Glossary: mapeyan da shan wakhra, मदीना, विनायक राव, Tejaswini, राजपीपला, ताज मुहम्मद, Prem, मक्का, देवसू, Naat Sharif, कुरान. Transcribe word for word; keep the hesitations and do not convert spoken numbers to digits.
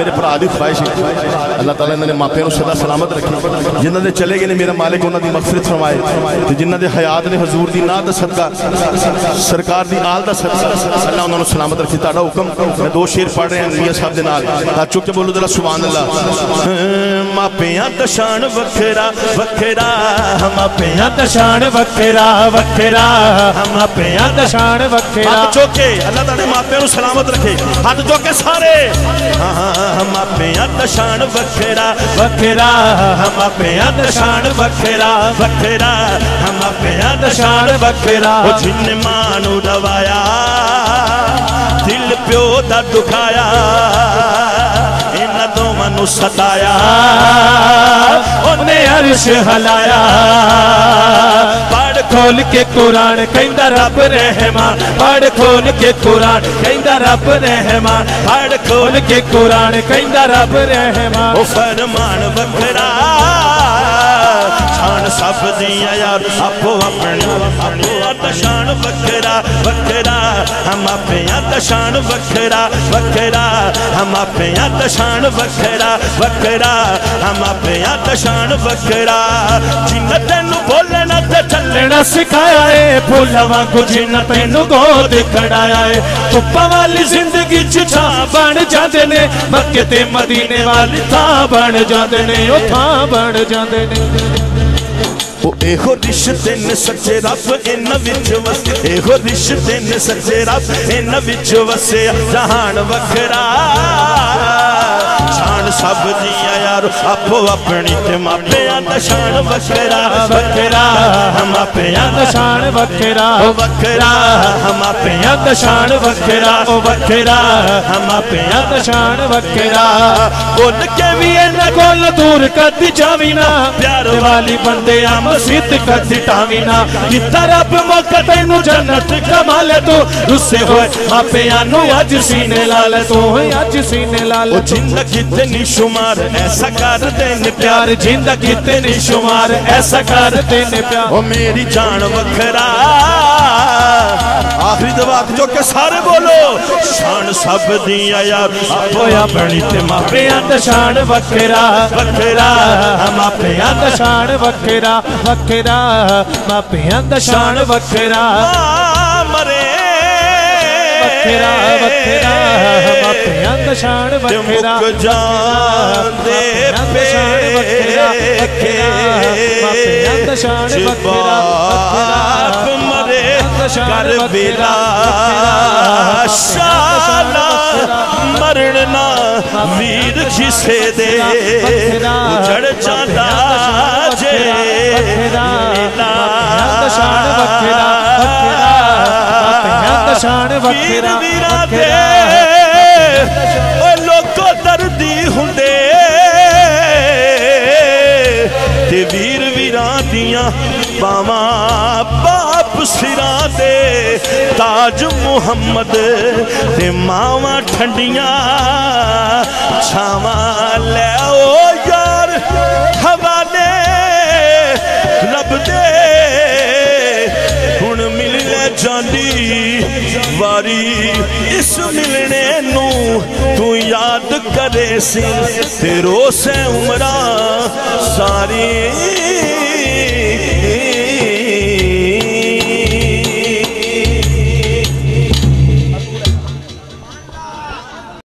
मेरे भरा की ख्वाहिश अल्लाह ताला इन्होंने मापिया को सदा सलामत रखे। जिन्हों ने चले गए ने मेरा मालिक उन्होंने की मगफिरत फरमाए, तो जिन्होंने हयात ने हजूर की नात सदका सरकार की आल का सदका अल्लाह उन्होंने सलामत रखे। तुहाडा हुक्म मैं दो शेर पढ़ रहा मियां साहब के नाल, चुक के बोलो जरा सुभान अल्लाह। मापिया दा शान वखरा वखरा, मापिया दा शान वखरा वखरा, मापिया दा शान वखरा। हाथ जोके अल्लाह ताला मापिया को सलामत रखे, हाथ जोके सारे। हाँ मापिया दा शान वखरा वखरा, मापिया दा शान वखरा वखरा, मापिया दा शान वखरा। ओ जिन्ने मानू दवाया दिल प्यो दा दुखाया, मनु सताया उन्हें अर्श हलाया। पढ़ खोल के कुरान कहंदा रब रहमान, पढ़ खोल के कुरान कहंदा रब रहमान, पढ़ खोल के कुरान कहंदा रब रहमान। ओ फरमान वखरा शान सब दिया यार आपो अपनी, मापियां दा शान वखरा वखरा, मापियां दा शान वखरा वखरा, मापियां दा शान वखरा वखरा, मापियां दा शान वखरा। जिन्ना तैनू बोलना ते चलना सिखाया है, भुल्ला वांगू जिन्ना तैनू गोद खड़ाया है। धुप्पा वाली जिंदगी च छां बन जाते ने, मक्के ते मदीने वाली थां बन जाते ने, ओ थां बन जाते ने। ओ एहो रिश्ते ने सच्चे रब इन्हां विच वसे, एहो रिश्ते ने सच्चे रब इन्हां विच वसे। जहान वखरा शान सब दिया यार आपो अपनी, ते मापियां दा शान वखरा वखरा, मापियां दा शान वखरा वखरा, मापियां दा शान वखरा वखरा, मापियां दा शान वखरा। बोल के भी इन्हां कोल दूर कद जावी ना, प्यार वाली बंदे मसीत कद टावी ना। जित्ता रब मौका तेनू जन्नत कमाले, तू रुस्से होए मापियां नू अज सीने ला ले, तू अज सीने ला ले। जिंदा कितनी शुमार ऐसा करते ने प्यार, जिंदा कितनी शुमार ऐसा करते ने प्यार। ओ मेरी जान वखरा आखिरी दवा जो के सारे बोलो शान सब दिया यार आपो अपनी, ते मापियां दा शान वखरा वखरा, मापियां दा शान वखरा वखरा, मापियां दा शान वखरा मरे वखरा वखरा, मापियां दा शान वखरा जांदे पे वखरा वखरा, मापियां दा शान वखरा वखरा मरे कर बेला शाला मरना वीर जिसे दे उजड़ जाता जे ला शान वखरा वखरा, मापियां दा शान वखरा वखरा। ओ लोको दर्दी हुंदे ते वीर वीरां दियां बावां बाप सिरां दे, ताज मुहम्मद ते मावां ठंडियां छावां ले। ओ यार हवाले रब दे हुण मिल ले जांदी वारी, इस मिलने नू तू याद करे सी तेरो से उमरा सारी।